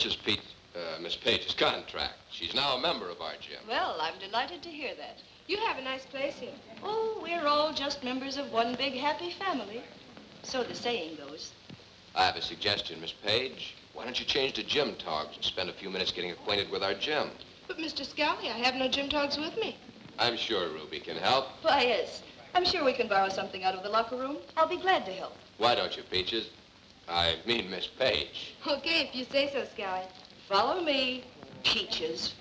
searches Miss Page's contract. She's now a member of our gym. Well, I'm delighted to hear that. You have a nice place here. Oh, we're all just members of one big happy family. So the saying goes. I have a suggestion, Miss Page. Why don't you change to gym togs and spend a few minutes getting acquainted with our gym? But, Mr. Scally, I have no gym togs with me. I'm sure Ruby can help. Why, yes. I'm sure we can borrow something out of the locker room. I'll be glad to help. Why don't you, Peaches? I mean, Miss Page. Okay, if you say so, Scally. Follow me, Peaches.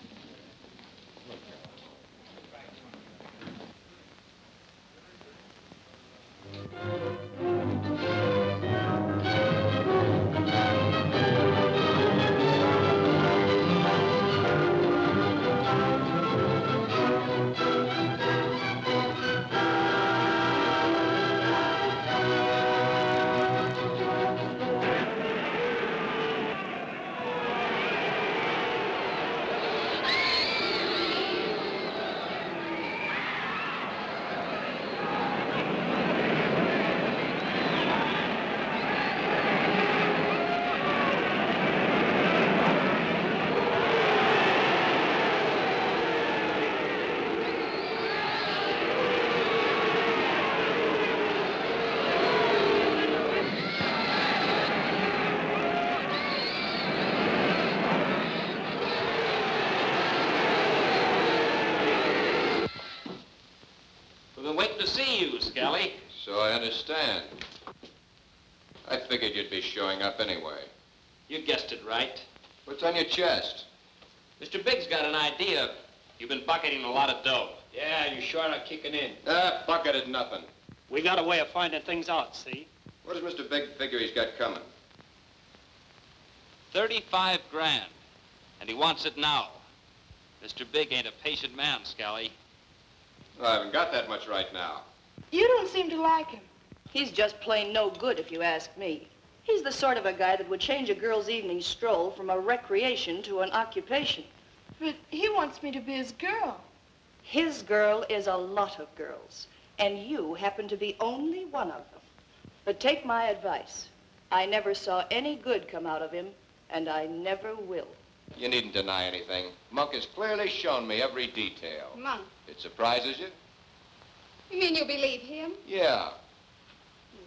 Scally. So I understand. I figured you'd be showing up anyway. You guessed it right. What's on your chest? Mr. Biggs got an idea. You've been bucketing a lot of dough. Yeah, you sure are kicking in. Bucketed nothing. We got a way of finding things out, see? What does Mr. Biggs figure he's got coming? 35 grand. And he wants it now. Mr. Biggs ain't a patient man, Scally. Well, I haven't got that much right now. You don't seem to like him. He's just plain no good, if you ask me. He's the sort of a guy that would change a girl's evening stroll from a recreation to an occupation. But he wants me to be his girl. His girl is a lot of girls, and you happen to be only one of them. But take my advice. I never saw any good come out of him, and I never will. You needn't deny anything. Monk has clearly shown me every detail. Monk? It surprises you? You mean you believe him? Yeah.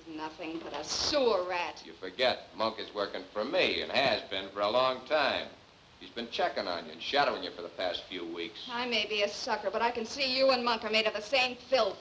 He's nothing but a sewer rat. You forget, Monk is working for me and has been for a long time. He's been checking on you and shadowing you for the past few weeks. I may be a sucker, but I can see you and Monk are made of the same filth.